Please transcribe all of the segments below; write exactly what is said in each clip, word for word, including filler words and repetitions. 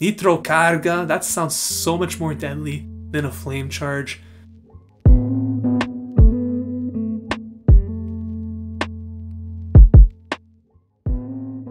Nitrocarga, that sounds so much more deadly than a Flame Charge.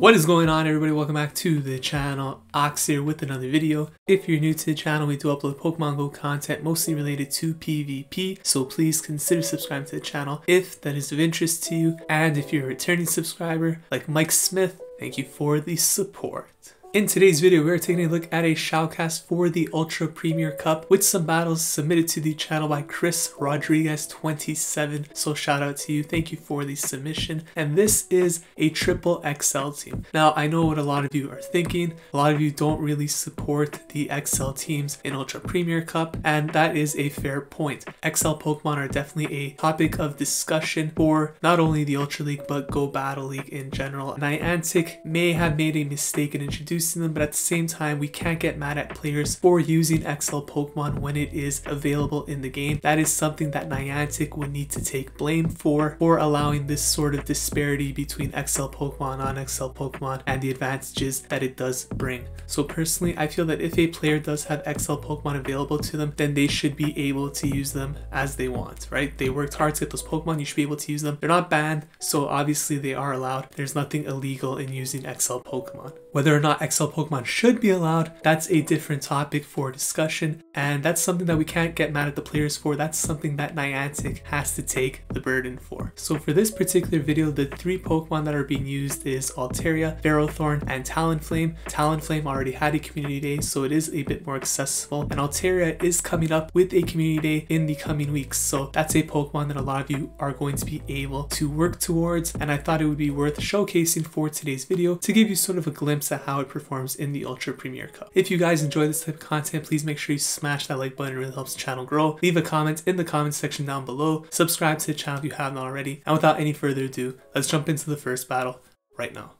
What is going on, everybody? Welcome back to the channel. Ox here with another video. If you're new to the channel, we do upload Pokemon Go content mostly related to PvP, so please consider subscribing to the channel if that is of interest to you. And if you're a returning subscriber like Mike Smith, thank you for the support. In today's video, we're taking a look at a shoutcast for the Ultra Premier Cup with some battles submitted to the channel by Chris Rodriguez twenty-seven. So shout out to you. Thank you for the submission. And this is a triple X L team. Now, I know what a lot of you are thinking. A lot of you don't really support the X L teams in Ultra Premier Cup, and that is a fair point. X L Pokemon are definitely a topic of discussion for not only the Ultra League, but Go Battle League in general. Niantic may have made a mistake in introducing them, but at the same time, we can't get mad at players for using X L Pokemon when it is available in the game. That is something that Niantic would need to take blame for, for allowing this sort of disparity between X L Pokemon, non-X L Pokemon, and the advantages that it does bring. So personally, I feel that if a player does have X L Pokemon available to them, then they should be able to use them as they want, right? They worked hard to get those Pokemon, you should be able to use them. They're not banned, so obviously they are allowed. There's nothing illegal in using X L Pokemon. Whether or not X L Pokemon should be allowed, that's a different topic for discussion, and that's something that we can't get mad at the players for. That's something that Niantic has to take the burden for. So for this particular video, the three Pokemon that are being used is Altaria, Ferrothorn, and Talonflame. Talonflame already had a community day, so it is a bit more accessible, and Altaria is coming up with a community day in the coming weeks, so that's a Pokemon that a lot of you are going to be able to work towards, and I thought it would be worth showcasing for today's video to give you sort of a glimpse at how it performs in the Ultra Premier Cup. If you guys enjoy this type of content, please make sure you smash that like button. It really helps the channel grow. Leave a comment in the comment section down below. Subscribe to the channel if you haven't already. And without any further ado, let's jump into the first battle right now.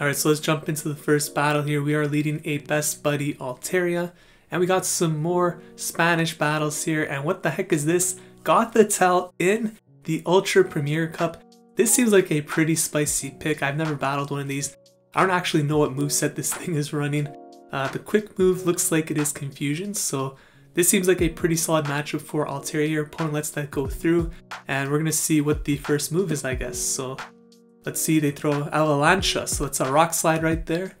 Alright, so let's jump into the first battle here. We are leading a best buddy Altaria. And we got some more Spanish battles here. And what the heck is this? Gothitelle in the Ultra Premier Cup. This seems like a pretty spicy pick. I've never battled one of these. I don't actually know what moveset this thing is running. Uh, the quick move looks like it is Confusion, so this seems like a pretty solid matchup for Altaria. Your opponent lets that go through, and we're gonna see what the first move is, I guess. So let's see, they throw Avalancha, so that's a Rock Slide right there.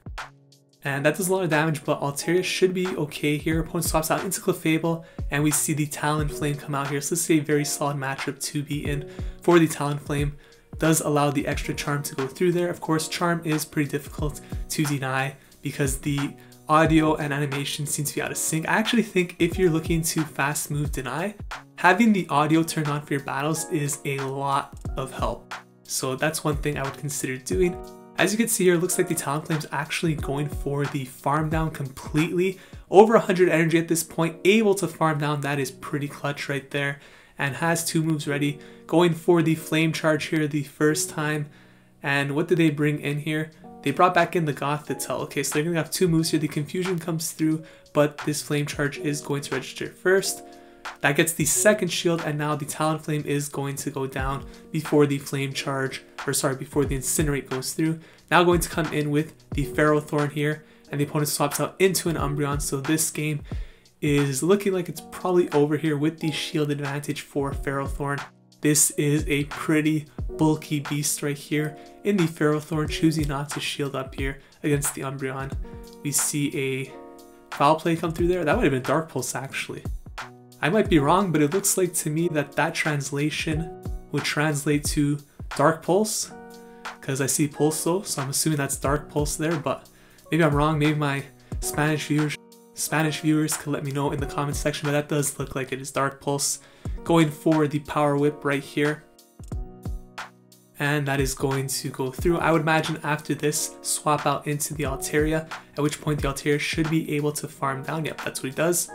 And that does a lot of damage, but Altaria should be okay here. Opponent swaps out into Clefable, and we see the Talonflame come out here. So this is a very solid matchup to be in for the Talonflame. Does allow the extra charm to go through there. Of course, charm is pretty difficult to deny because the audio and animation seems to be out of sync. I actually think if you're looking to fast move deny, having the audio turned on for your battles is a lot of help. So that's one thing I would consider doing. As you can see here, it looks like the Talonflame is actually going for the farm down completely. Over one hundred energy at this point, able to farm down. That is pretty clutch right there. And has two moves ready, going for the Flame Charge here the first time. And what did they bring in here? They brought back in the Gothitelle. Okay, so they're gonna have two moves here. The Confusion comes through, but this Flame Charge is going to register first. That gets the second shield, and now the Talonflame is going to go down before the Flame Charge, or sorry, before the Incinerate goes through. Now going to come in with the Ferrothorn here, and the opponent swaps out into an Umbreon, so this game is looking like it's probably over here with the shield advantage for Ferrothorn. This is a pretty bulky beast right here in the Ferrothorn, choosing not to shield up here against the Umbreon. We see a Foul Play come through there. That would have been Dark Pulse actually. I might be wrong, but it looks like to me that that translation would translate to Dark Pulse because I see Pulso, so I'm assuming that's Dark Pulse there, but maybe I'm wrong. Maybe my Spanish viewers Spanish viewers could let me know in the comment section, but that does look like it is Dark Pulse. Going for the Power Whip right here. And that is going to go through. I would imagine after this, swap out into the Altaria, at which point the Altaria should be able to farm down. Yep, that's what he does.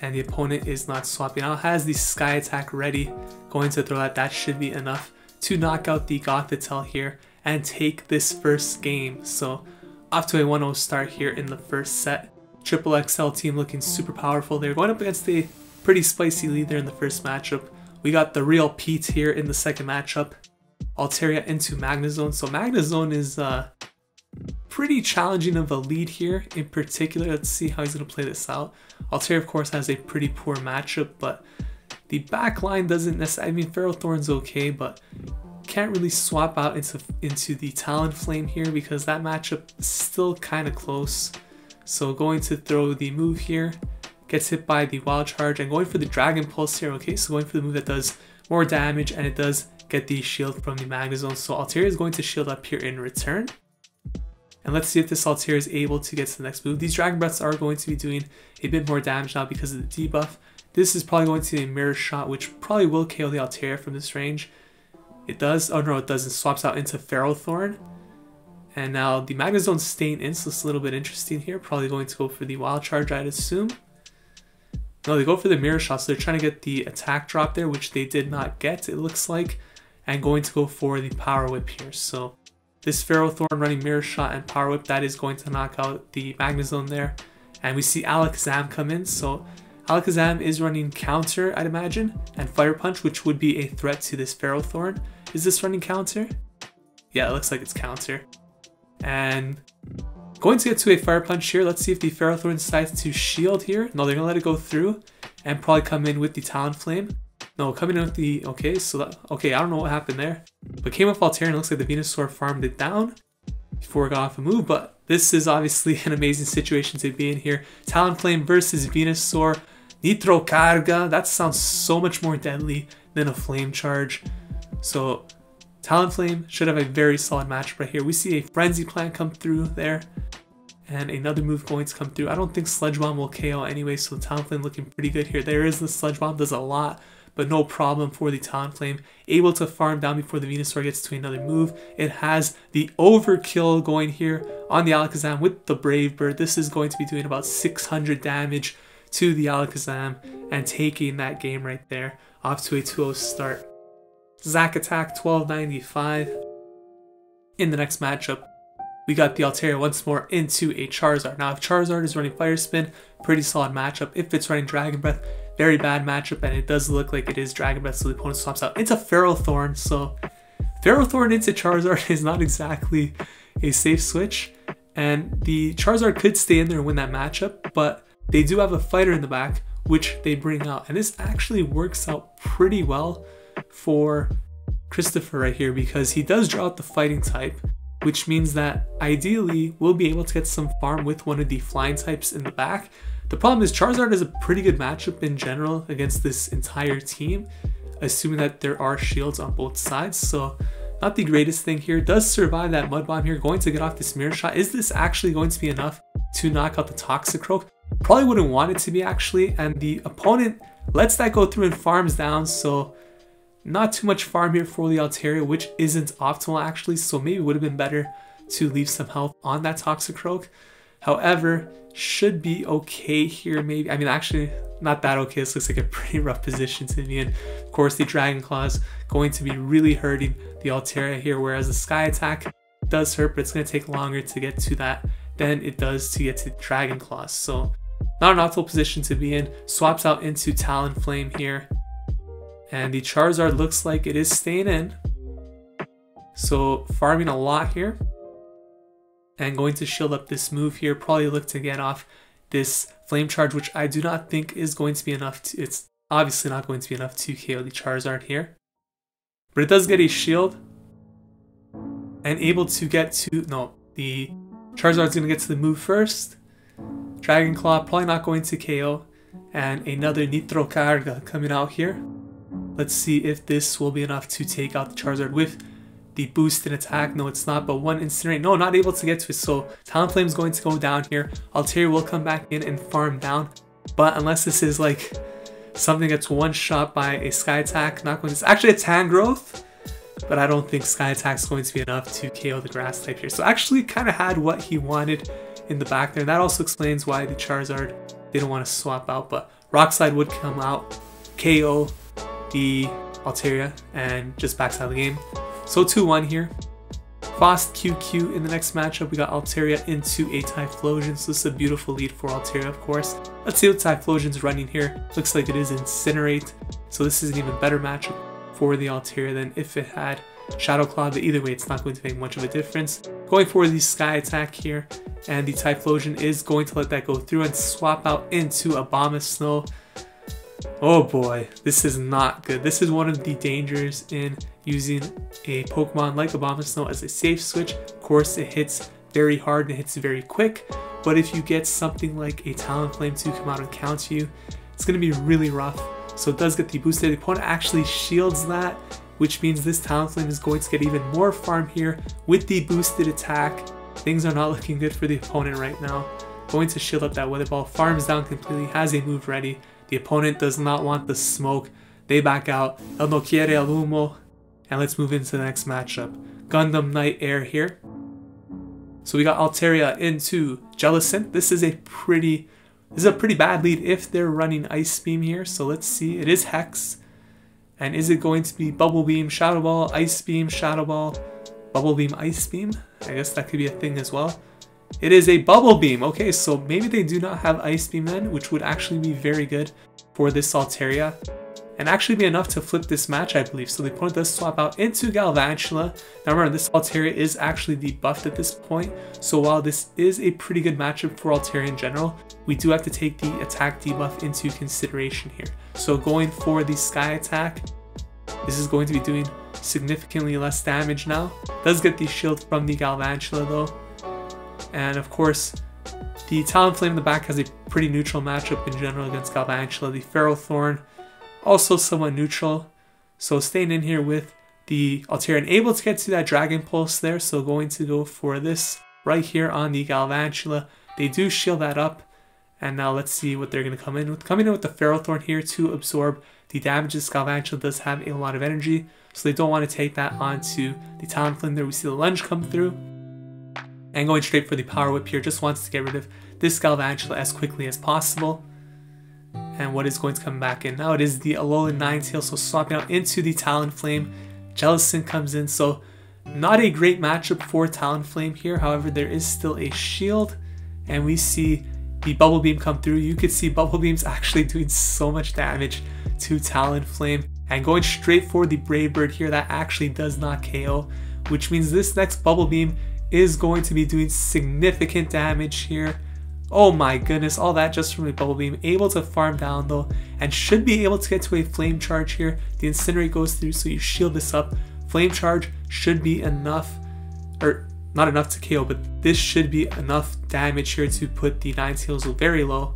And the opponent is not swapping out, has the Sky Attack ready. Going to throw that, that should be enough to knock out the Gothitelle here and take this first game. So off to a one oh start here in the first set. Triple X L team looking super powerful. They're going up against a pretty spicy lead there in the first matchup. We got the real Pete here in the second matchup. Altaria into Magnezone. So Magnezone is uh, pretty challenging of a lead here in particular. Let's see how he's going to play this out. Altaria, of course, has a pretty poor matchup, but the back line doesn't necessarily... I mean, Ferrothorn's okay, but can't really swap out into, into the Talonflame here because that matchup is still kind of close. So going to throw the move here, gets hit by the Wild Charge, and going for the Dragon Pulse here, okay? So going for the move that does more damage, and it does get the shield from the Magnezone. So Altaria is going to shield up here in return. And let's see if this Altaria is able to get to the next move. These Dragon Breaths are going to be doing a bit more damage now because of the debuff. This is probably going to be a Mirror Shot, which probably will K O the Altaria from this range. It does. Oh no, it doesn't. Swaps out into Ferrothorn. And now the Magnezone's staying in, so it's a little bit interesting here. Probably going to go for the Wild Charge, I'd assume. No, they go for the Mirror Shot, so they're trying to get the attack drop there, which they did not get, it looks like. And going to go for the Power Whip here. So this Ferrothorn running Mirror Shot and Power Whip, that is going to knock out the Magnezone there. And we see Alakazam come in, so Alakazam is running Counter, I'd imagine, and Fire Punch, which would be a threat to this Ferrothorn. Is this running Counter? Yeah, it looks like it's Counter. And going to get to a Fire Punch here. Let's see if the Ferrothorn decides to shield here. No, they're going to let it go through and probably come in with the Talonflame. No, coming in with the... Okay, so that... Okay, I don't know what happened there. But came off Altaria and looks like the Venusaur farmed it down before it got off a move. But this is obviously an amazing situation to be in here. Talonflame versus Venusaur. Nitro Carga. That sounds so much more deadly than a Flame Charge. So Talonflame should have a very solid matchup right here. We see a Frenzy Plant come through there. And another move going to come through. I don't think Sledge Bomb will K O anyway, so Talonflame looking pretty good here. There is the Sledge Bomb. Does a lot, but no problem for the Talonflame. Able to farm down before the Venusaur gets to another move. It has the overkill going here on the Alakazam with the Brave Bird. This is going to be doing about six hundred damage to the Alakazam and taking that game right there. Off to a two oh start. Zack Attack twelve ninety-five. In the next matchup, we got the Altaria once more into a Charizard. Now if Charizard is running Fire Spin, pretty solid matchup. If it's running Dragon Breath, very bad matchup, and it does look like it is Dragon Breath, so the opponent swaps out into Ferrothorn. So Ferrothorn into Charizard is not exactly a safe switch, and the Charizard could stay in there and win that matchup, but they do have a fighter in the back, which they bring out, and this actually works out pretty well for Christopher right here because he does draw out the fighting type, which means that ideally we'll be able to get some farm with one of the flying types in the back. The problem is Charizard is a pretty good matchup in general against this entire team, assuming that there are shields on both sides, so not the greatest thing here. Does survive that Mud Bomb here, going to get off this Mirror Shot. Is this actually going to be enough to knock out the Toxicroak? Probably wouldn't want it to be actually, and the opponent lets that go through and farms down, so not too much farm here for the Altaria, which isn't optimal actually, so maybe it would have been better to leave some health on that Toxicroak. However, should be okay here maybe. I mean, actually not that okay. This looks like a pretty rough position to be in. Of course, the Dragon Claw's going to be really hurting the Altaria here, whereas the Sky Attack does hurt, but it's going to take longer to get to that than it does to get to Dragon Claws. So not an optimal position to be in. Swaps out into Talonflame here. And the Charizard looks like it is staying in. So farming a lot here. And going to shield up this move here. Probably look to get off this Flame Charge, which I do not think is going to be enough. To, it's obviously not going to be enough to K O the Charizard here. But it does get a shield. And able to get to... No, the Charizard's going to get to the move first. Dragon Claw probably not going to K O. And another Nitro Carga coming out here. Let's see if this will be enough to take out the Charizard with the boost in attack. No, it's not, but one Incinerate. No, not able to get to it, so Talonflame is going to go down here. Altaria will come back in and farm down, but unless this is like something that's one shot by a Sky Attack, not going to... It's actually a Tangrowth, but I don't think Sky Attack is going to be enough to K O the Grass type here. So actually kind of had what he wanted in the back there. That also explains why the Charizard didn't want to swap out, but Rock Slide would come out, K O the Altaria, and just backside the game. So two one here. Fast Q Q in the next matchup. We got Altaria into a Typhlosion, so this is a beautiful lead for Altaria, of course. Let's see what Typhlosion's running here. Looks like it is Incinerate, so this is an even better matchup for the Altaria than if it had Shadow Claw, but either way it's not going to make much of a difference. going for the Sky Attack here, and the Typhlosion is going to let that go through and swap out into Abomasnow. Oh boy, this is not good. This is one of the dangers in using a Pokemon like Abomasnow as a safe switch. Of course, it hits very hard and it hits very quick, but if you get something like a Talonflame to come out and counter you, it's going to be really rough. So it does get the boosted. The opponent actually shields that, which means this Talonflame is going to get even more farm here with the boosted attack. Things are not looking good for the opponent right now. Going to shield up that Weather Ball, farms down completely, has a move ready. The opponent does not want the smoke. They back out. El no quiere el humo. And let's move into the next matchup. Gundam Knight Air here. So we got Altaria into Jellicent. This is a pretty this is a pretty bad lead if they're running Ice Beam here. So let's see. It is Hex. And is it going to be Bubble Beam, Shadow Ball, Ice Beam, Shadow Ball, Bubble Beam, Ice Beam? I guess that could be a thing as well. It is a Bubble Beam. Okay, so maybe they do not have Ice Beam then, which would actually be very good for this Altaria, and actually be enough to flip this match, I believe. So the opponent does swap out into Galvantula. Now remember, this Altaria is actually debuffed at this point, so while this is a pretty good matchup for Altaria in general, we do have to take the attack debuff into consideration here. So going for the Sky Attack, this is going to be doing significantly less damage now. Does get the shield from the Galvantula though. And of course, the Talonflame in the back has a pretty neutral matchup in general against Galvantula. The Ferrothorn, also somewhat neutral. So staying in here with the Altaria and able to get to that Dragon Pulse there. So going to go for this right here on the Galvantula. They do shield that up. And now let's see what they're going to come in with. Coming in with the Ferrothorn here to absorb the damages. Galvantula does have a lot of energy, so they don't want to take that onto the Talonflame there. We see the lunge come through. And going straight for the Power Whip here, just wants to get rid of this Galvantula as quickly as possible. And what is going to come back in now? It is the Alolan Ninetales, so swapping out into the Talonflame. Jellicent comes in, so not a great matchup for Talonflame here. However, there is still a shield, and we see the Bubble Beam come through. You could see Bubble Beam's actually doing so much damage to Talonflame. And going straight for the Brave Bird here, that actually does not K O, which means this next Bubble Beam is going to be doing significant damage here. Oh my goodness, all that just from a Bubble Beam. Able to farm down though, and should be able to get to a Flame Charge here. The Incinerate goes through, so you shield this up. Flame Charge should be enough, or not enough to K O, but this should be enough damage here to put the Ninetales very low.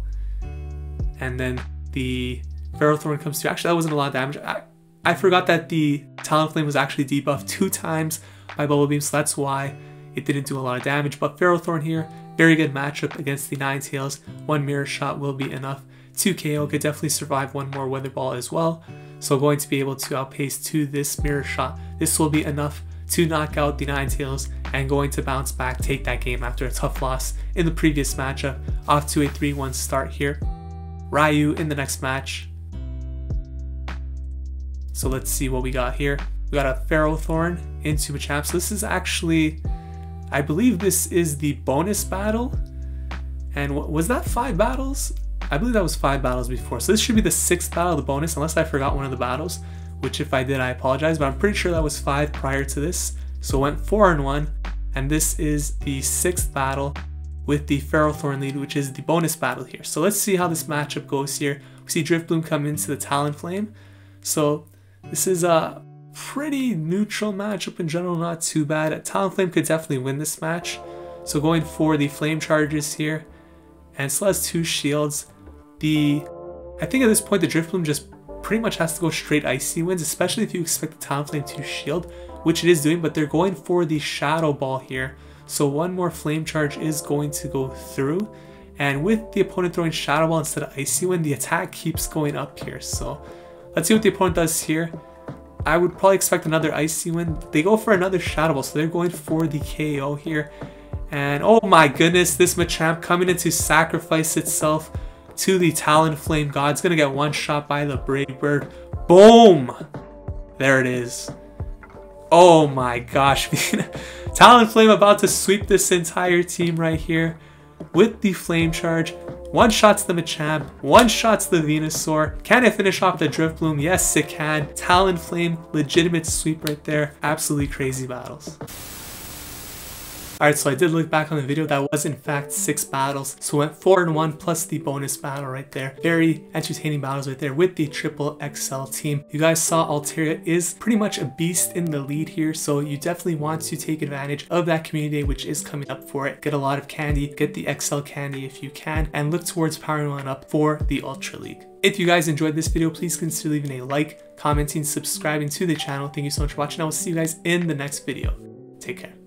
And then the Ferrothorn comes through. Actually, that wasn't a lot of damage. I, I forgot that the Talonflame was actually debuffed two times by Bubble Beam, so that's why it didn't do a lot of damage. But Ferrothorn here, very good matchup against the Ninetales. One Mirror Shot will be enough to K O. Could definitely survive one more Weather Ball as well. So going to be able to outpace to this Mirror Shot. This will be enough to knock out the Ninetales, and going to bounce back, take that game after a tough loss in the previous matchup. Off to a three one start here. Ryu in the next match. So let's see what we got here. We got a Ferrothorn into Machamp. So this is actually, I believe this is the bonus battle. And was that five battles? I believe that was five battles before. So this should be the sixth battle of the bonus, unless I forgot one of the battles, which if I did, I apologize, but I'm pretty sure that was five prior to this. So went four and one, and this is the sixth battle with the Ferrothorn lead, which is the bonus battle here. So let's see how this matchup goes here. We see Driftblim come into the Talonflame. So this is a pretty neutral matchup in general, not too bad. Talonflame could definitely win this match. So going for the Flame Charges here, and still has two shields. The, I think at this point the Driftblim just pretty much has to go straight Icy wins, especially if you expect the Talonflame to shield, which it is doing, but they're going for the Shadow Ball here. So one more Flame Charge is going to go through, and with the opponent throwing Shadow Ball instead of Icy Wind, the attack keeps going up here. So let's see what the opponent does here. I would probably expect another Icy Wind. They go for another Shadow Ball, so they're going for the K O here. And oh my goodness, this Machamp coming in to sacrifice itself to the Talonflame God. It's going to get one shot by the Brave Bird. Boom! There it is. Oh my gosh, man. Talonflame about to sweep this entire team right here with the Flame Charge. One shots the Machamp, one shots the Venusaur. Can it finish off the Driftbloom? Yes, it can. Talonflame, legitimate sweep right there. Absolutely crazy battles. Alright, so I did look back on the video. That was in fact six battles. So went four and one plus the bonus battle right there. Very entertaining battles right there with the triple X L team. You guys saw Altaria is pretty much a beast in the lead here, so you definitely want to take advantage of that community day, which is coming up for it. Get a lot of candy, get the X L candy if you can, and look towards powering one up for the Ultra League. If you guys enjoyed this video, please consider leaving a like, commenting, subscribing to the channel. Thank you so much for watching. I will see you guys in the next video. Take care.